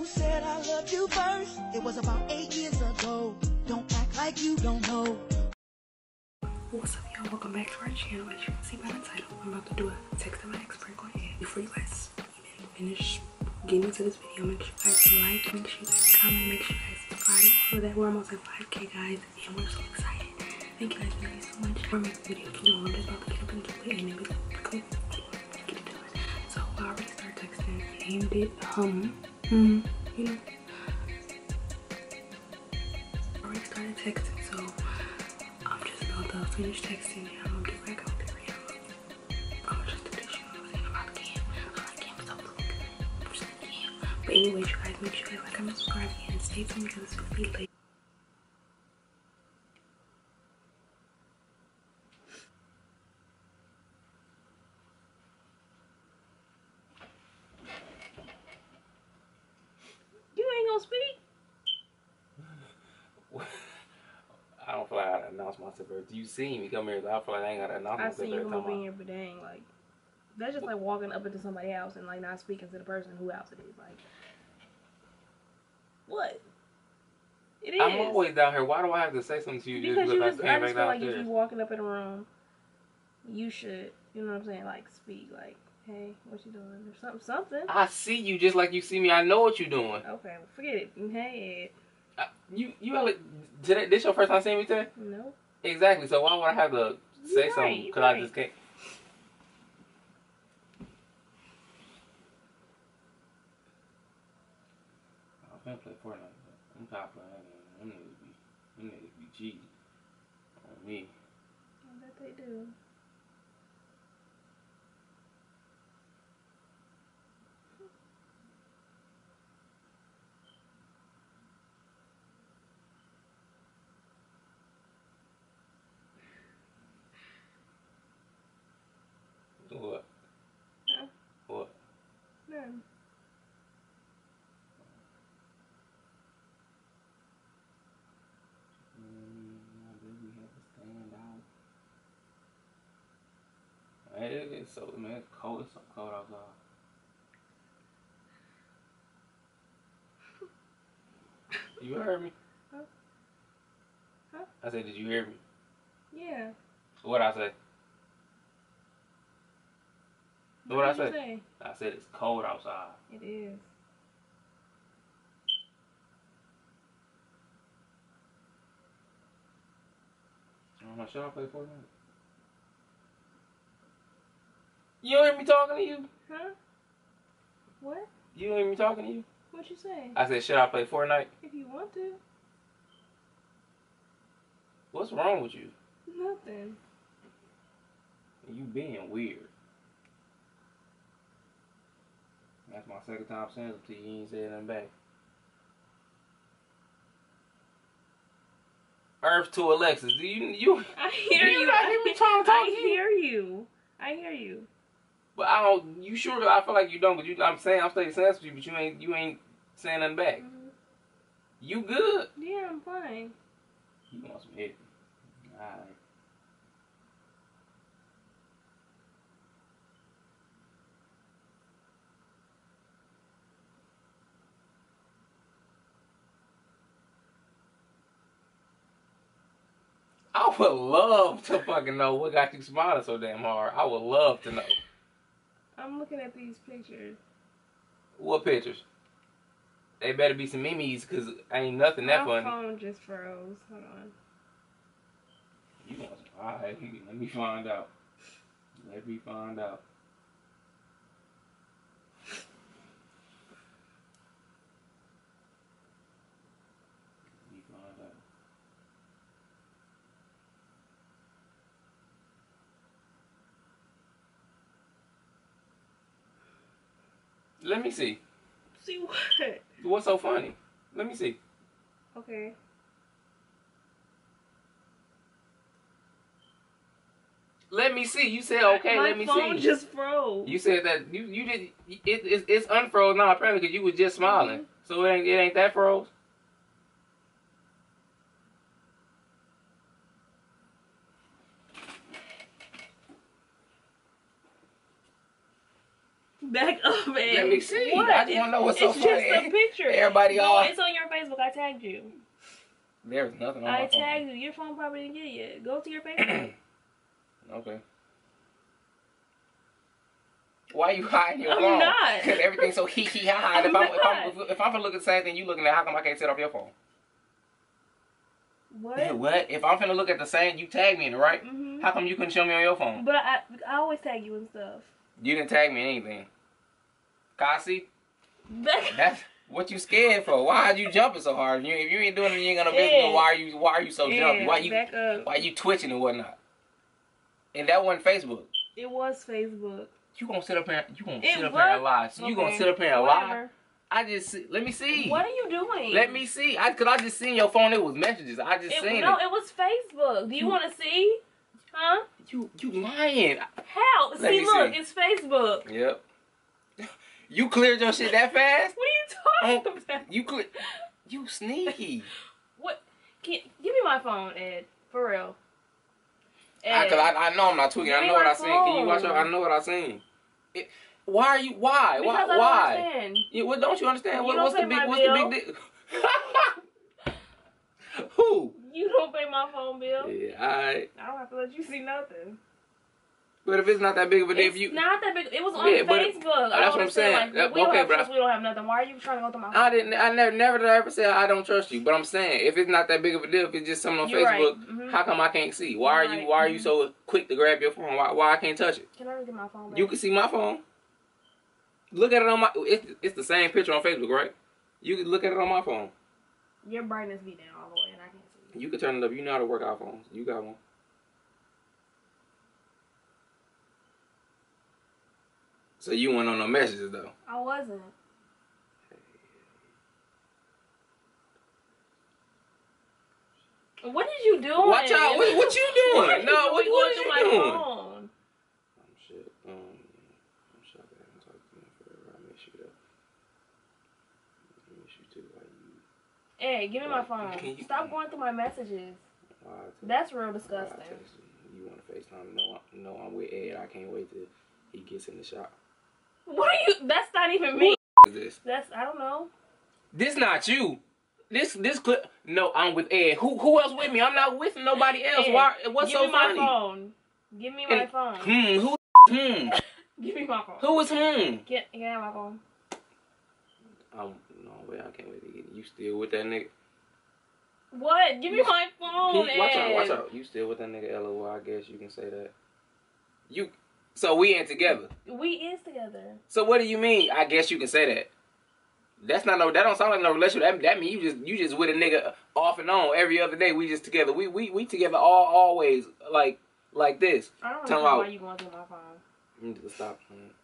who said I loved you first. It was about 8 years ago. Don't act like you don't know. What's up, y'all? Welcome back to our channel. As you can see by the title, I'm about to do a text and my ex prank on Ed. Before you guys even finish getting into this video, make sure you guys like, make sure you guys comment, make sure you guys subscribe. All of that. We're almost at 5K, guys, and we're so excited. Thank you guys really so much for making the video. You know, I'm just about to get up and do it, and then we click get it done. So I already started texting and did you know, I already started texting, so I'm just about to finish texting and I'm gonna get back out there and I'm gonna just do this, you know what I'm saying? I can't. But anyways, you guys, make sure you guys like, comment, subscribe, and stay tuned because it's gonna be late. I don't feel like I gotta announce myself. Do you see me come here? I feel like I ain't gotta announce myself. I see you come in here, but dang, like that's just like walking up into somebody's house and like not speaking to the person who house it is. Like, what? It is. I'm always down here. Why do I have to say something to you? Because you just, I just feel like if you're walking up in a room, you should, you know what I'm saying? Like, speak. Like, hey, what you doing? Or something, something. I see you just like you see me. I know what you're doing. Okay, well, forget it. Hey, Ed. This your first time seeing me today? No. Exactly. So why would I have to say something? Because I just can't. I'm gonna play Fortnite. I'm not playing that game. Them niggas be cheating on me. I bet they do. What? Huh? What? None. I really have to stand out. It's so, man, it's cold. It's so cold outside. You heard me? Huh? Huh? I said, did you hear me? Yeah. What'd I say? What did I say? I said it's cold outside. It is. I don't know, should I play Fortnite? You don't hear me talking to you? Huh? What? You don't hear me talking to you? What you say? I said, should I play Fortnite? If you want to. What's wrong with you? Nothing. You being weird. That's my second time saying it to you. You ain't saying nothing back. Earth to Alexis. Do you? I hear you. You not hear me trying to talk to you? I hear you. I hear you. But I don't. You sure? I feel like you don't. But you, I'm saying sense to you. But you ain't saying nothing back. Mm-hmm. You good? Yeah, I'm fine. You want some hit? All right. I would love to fucking know what got you smiling so damn hard. I would love to know. I'm looking at these pictures. What pictures? They better be some memes, because ain't nothing that funny. My phone just froze. Hold on. You want some? All right, let me find out. Let me find out. Let me see. See what? What's so funny? Let me see. Okay. Let me see. You said okay. Let me see. My phone just froze. You said that you did. It's unfroze now apparently because you was just smiling. Mm-hmm. So it ain't that froze. back up and let me see. What? I just want to know what's so funny. It's just a picture. Everybody all. It's on your Facebook. I tagged you. There's nothing on my phone. I tagged you. Your phone probably didn't get it yet. Go to your Facebook. Okay. Why are you hiding your phone? I'm not. Because everything's so hee-hee high. If I'm finna look at the same thing you looking at, how come I can't set off your phone? What? Yeah, what? If I'm finna look at the same, you tag me in it, right? Mm-hmm. How come you couldn't show me on your phone? But I always tag you and stuff. You didn't tag me in anything. Kasi? That's what you scared for. Why are you jumping so hard? If you ain't doing it, you ain't gonna miss it. Why are you so jumping? Why you twitching and whatnot? And that wasn't Facebook. It was Facebook. You gonna sit up here and lie. So okay. You gonna sit up here and lie? Let me see. What are you doing? Let me see. Cause I just seen your phone. It was messages. I just seen it. No, it was Facebook. Do you want to see? Huh? You lying. How? See, look, it's Facebook. Yep. You cleared your shit that fast? What are you talking about? You sneaky. What? Give me my phone, Ed. For real. Ed. I know I'm not tweaking. I know what I seen. Can you watch it? I know what I seen. Why are you? Why? Because why? I don't understand. What don't you understand? What's the big deal? Who? You don't pay my phone bill. Yeah, I don't have to let you see nothing. But if it's not that big of a deal, it was on Facebook. That's what I'm saying. Like, we don't have nothing. Why are you trying to go through my phone? I never said I don't trust you. But I'm saying if it's not that big of a deal, if it's just something on Facebook, right. How come I can't see? Why are you so quick to grab your phone? Why I can't touch it? Can I look at my phone? Back? You can see my phone. Look at it on my. It's the same picture on Facebook, right? You can look at it on my phone. Your brightness be down all the way, and I can't see it. You can turn it up. You know how to work iPhones. You got one. So you weren't on no messages though. I wasn't. What did you do? Watch out! What you doing? No, what you my doing? Phone? I'm shit. I'm shocked I haven't talked to you in forever. I miss you though. I miss you too. Hey, give me my phone. Stop going through my messages. That's real disgusting. You want to FaceTime? No, I'm with Ed. I can't wait till he gets in the shop. What are you? That's not even me. What is this? I don't know. This not you. This clip. No, I'm with Ed. Who else with me? I'm not with nobody else. Ed, what's so funny? Give me my phone. Give me my phone. Give me my phone. Who is whom? Get my phone. No way. I can't wait to get you. Still with that nigga? What? Give me my phone. Watch out. You still with that nigga? LOL. I guess you can say that. You. So we ain't together. We is together. So what do you mean? I guess you can say that. That's not no. That don't sound like no relationship. That means you just with a nigga off and on every other day. We just together. We together always like this. I don't know why you going through my phone. You need to stop playing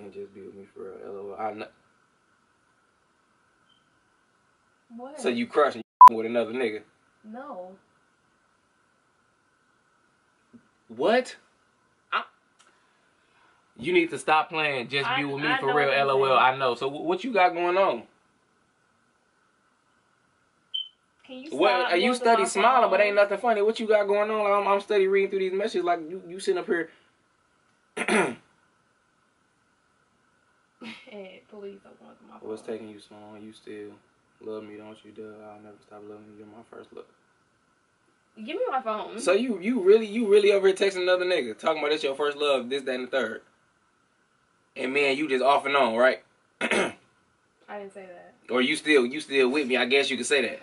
and just be with me for real. LOL. I know. What? So you crushing with another nigga? No. What? You need to stop playing. Just be with me for real. LOL. I know. So what you got going on? Can you stop? Well, you study smiling, but ain't nothing funny. What you got going on? Like, I'm study reading through these messages like you sitting up here. Hey, please don't go to my phone. What's taking you so long? You still love me, don't you? Duh, I'll never stop loving you. You're my first love. Give me my phone. So you really over here texting another nigga talking about this your first love, this, that, and the third. And man, you just off and on, right? I didn't say that. Or you still with me? I guess you could say that.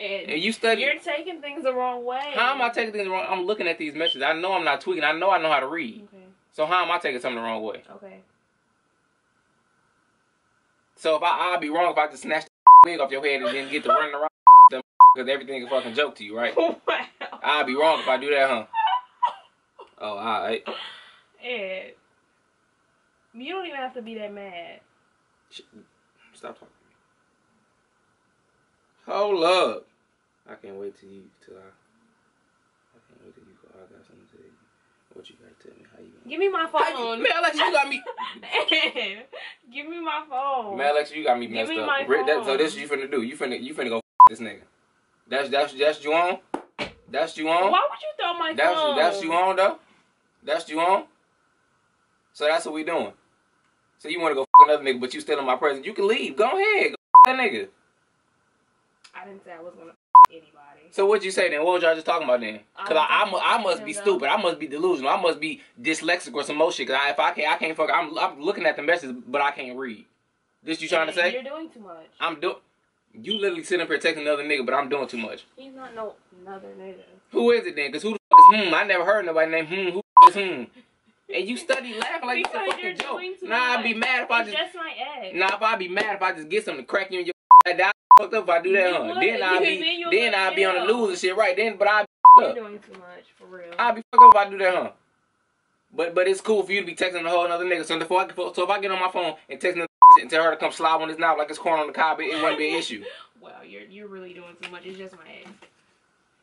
And you study. You're taking things the wrong way. How am I taking things the wrong? I'm looking at these messages. I know I'm not tweaking. I know how to read. Okay. So how am I taking something the wrong way? Okay. So if I'll be wrong if I just snatch the wig off your head and then get to running around because everything is a fucking joke to you, right? Wow. I'll be wrong if I do that, huh? Oh, all right. Ed. You don't even have to be that mad. Stop talking to me. Hold up. I can't wait till you I got something to tell you. What you gotta tell me? How you gonna give me my phone. Man, Alex, you got me. Give me my phone. Man, Alex, you got me messed up. My phone. So this you finna do. You finna go this nigga. That's you on? That's you on? Why would you throw my phone? That's you on though? That's you on? So that's what we doing. So you want to go f*** another nigga, but you still in my presence. You can leave. Go ahead. Go f*** that nigga. I didn't say I was going to f*** anybody. So what you say then? What was y'all just talking about then? Because I must be stupid. I must be delusional. I must be dyslexic or some more shit. Because I can't fuck. I'm looking at the message, but I can't read. This you trying to say? You're doing too much. You literally sitting up here texting another nigga, but I'm doing too much. He's not no another nigga. Who is it then? Because who the f*** is I never heard nobody named Who the f*** is And you study laughing like it's a fucking joke. Nah, I'd be mad if I just my egg. Nah, if I be mad if I just get something to crack you in your like that. I fucked up if I do that, you huh? Then I'd be on the news and shit right then, but I'd be fucked up. You're doing too much, for real. I'd be fucked up if I do that, huh? But it's cool for you to be texting a whole another nigga. So if I get on my phone and text another shit and tell her to come slide on this knob like it's corn on the cob, it wouldn't be an issue. Wow, you're really doing too much. It's just my egg.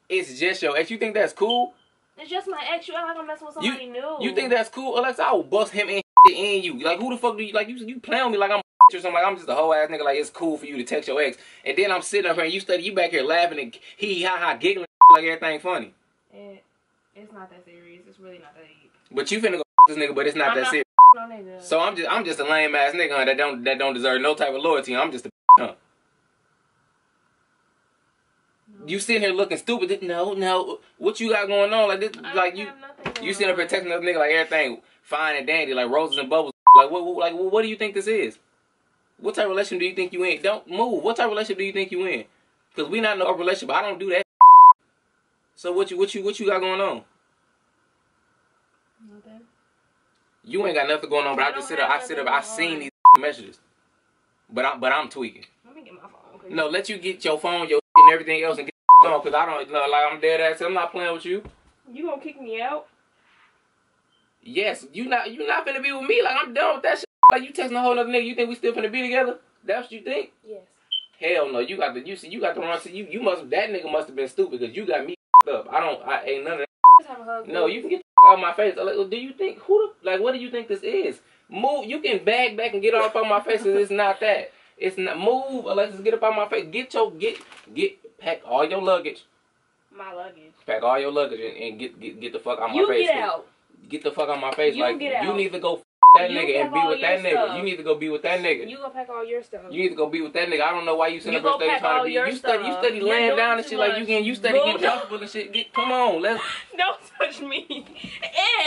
It's just your ex. You think that's cool? It's just my ex. You act like I'm messing with somebody new. You think that's cool? Alex, I will bust him and you. Like, who the fuck do you, like, you play on me like I'm a or something. Like, I'm just a whole ass nigga. Like, it's cool for you to text your ex. And then I'm sitting up here and you back here laughing and hee-ha-ha giggling like everything funny. It's not that serious. It's really not that deep. But you finna go this nigga, but it's not that serious. No nigga. So I'm just a lame ass nigga huh, that don't deserve no type of loyalty. I'm just a huh. You sitting here looking stupid. No. What you got going on? Like this, like you sitting up here texting another nigga like everything fine and dandy, like roses and bubbles. Like what do you think this is? What type of relationship do you think you in? Don't move. What type of relationship do you think you in? Because we not in a relationship. I don't do that. So what you got going on? Nothing. You ain't got nothing going on, but I sit up. I've seen these messages, but I'm tweaking. Let me get my phone. Okay? No, let you get your phone, your and everything else and get on because I don't know, like I'm dead ass. I'm not playing with you. You gonna kick me out? Yes, you not finna be with me. Like I'm done with that shit. Like you texting a whole other nigga. You think we still finna be together? That's what you think? Yes. Hell no. You got the wrong. See, that nigga must have been stupid because you got me up. I ain't none of that. No, you can get the out of my face. Like, do you think what do you think this is? Move. You can bag back and get off on my face. It's not that. It's not move. Alexis, get up out my face. Pack all your luggage. My luggage. Pack all your luggage and get the fuck out my face. You get out. Get the fuck out my face. Like you need to go f that nigga and be with that nigga. You need to go be with that nigga. You go pack all your stuff. You need to go be with that nigga. I don't know why you sitting up there trying to be. You study laying down and shit like you can. You study getting comfortable and shit. Come on, let's. Don't touch me,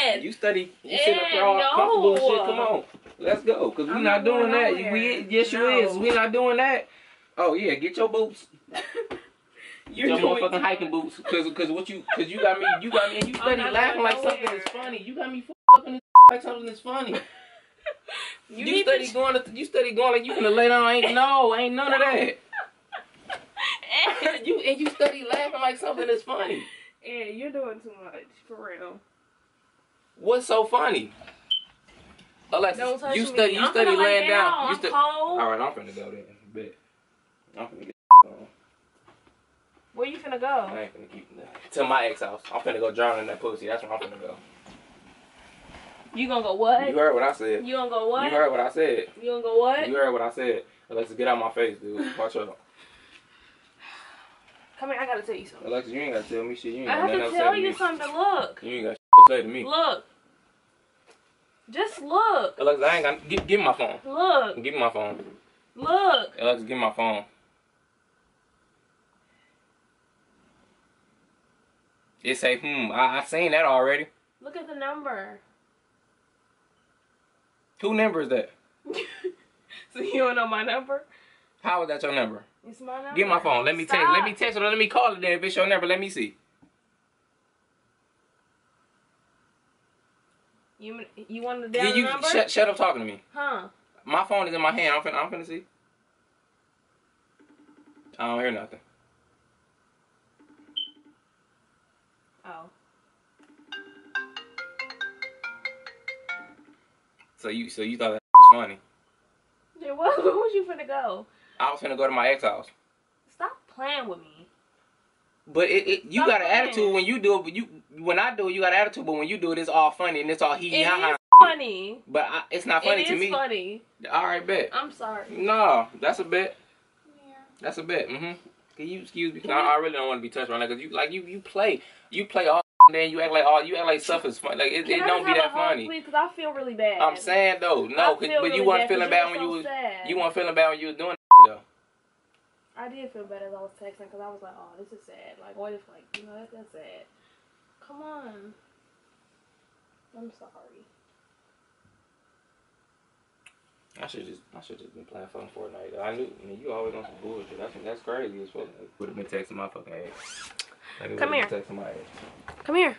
Ed. You study. You sit up there all comfortable and shit. Come on. Let's go, because we're not doing that. Yes, you is. We're not doing that. Oh, yeah, get your boots. Your motherfucking hiking boots. Because you got me, and you study laughing like something is funny. You got me fucking like something is funny. you study going like you finna lay down. Ain't none of that. and you study laughing like something is funny. Yeah, you're doing too much, for real. What's so funny? Alexis, you study laying down. You study. All right, I'm finna go there. Bet. I'm finna get on. Where you finna go? I ain't finna keep nothing. To my ex house. I'm finna go drown in that pussy. That's where I'm finna go. You gonna go what? You heard what I said. You gonna go what? You heard what I said. You gonna go what? You heard what I said. Alexis, get out my face, dude. Watch out. Come here, I gotta tell you something. Alexis, you ain't gotta tell me shit. You ain't got nothing to say. I have to tell you something to look. You ain't got shit to say to me. Look. Just look. Alexa, I ain't got. Give me my phone. Look. Give me my phone. Look. Alexa, give me my phone. It say, I seen that already. Look at the number. Who number is that? So you don't know my number? How is that your number? It's my number. Give me my phone. Let me text. Let me text it or let me call it then. If it's your number, let me see. You want to down the number? Shut up talking to me. Huh? My phone is in my hand. I'm finna see. I don't hear nothing. Oh. So you thought that was funny? Yeah, where was you finna go? I was finna go to my ex house. Stop playing with me. But you got an attitude when you do it, but when I do it, you got an attitude, but when you do it, it's all funny and it's all hee-ha-ha. It's funny. But it's not funny to me. It is funny. All right, bet. I'm sorry. No, that's a bet. Yeah. That's a bet. Can you excuse me? Because I really don't want to be touched right now. Because you play all then you act like stuff is funny. Like it don't be that funny. Because I feel really bad. I'm saying though, no, but really you weren't feeling bad when so you sad. You weren't feeling bad when you was doing that though. I did feel bad as I was texting because I was like, oh, this is sad. Like, what if, like, you know, that's sad. Come on. I'm sorry. I should just been playing fucking Fortnite. I knew. I mean, you always on some bullshit. I think that's crazy as fuck. Like, would have been texting my fucking ass. Like, come here. Texting my ass. Come here.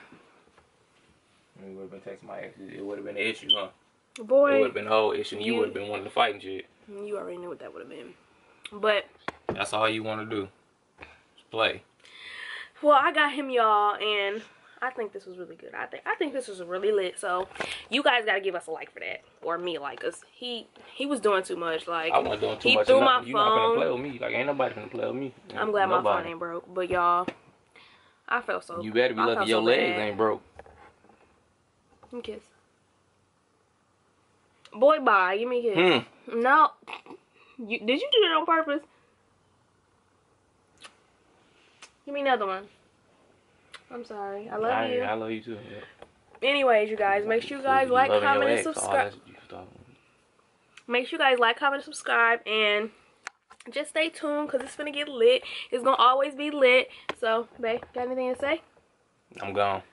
I mean, would have been texting my ass. It would have been an issue, huh? Boy. It would have been a whole issue. And you would have been wanting to fight and shit. You already knew what that would have been. But that's all you want to do. Just play. Well, I got him, y'all, and I think this was really good. I think this was really lit. So you guys gotta give us a like for that, or me like us. He was doing too much. Like I wasn't doing too much. He threw my phone. You not gonna play with me. Like ain't nobody gonna play with me. I'm glad my phone ain't broke. But y'all, I felt so. You better be lucky your legs ain't broke. Give me a kiss. Boy, bye. Give me a kiss. No, did you do that on purpose? Give me another one. I'm sorry. I love you. I love you too. Yeah. Anyways, you guys, make sure you guys like, comment, and subscribe. Make sure you guys like, comment, and subscribe, and just stay tuned because it's gonna get lit. It's gonna always be lit. So, babe, got anything to say? I'm gone.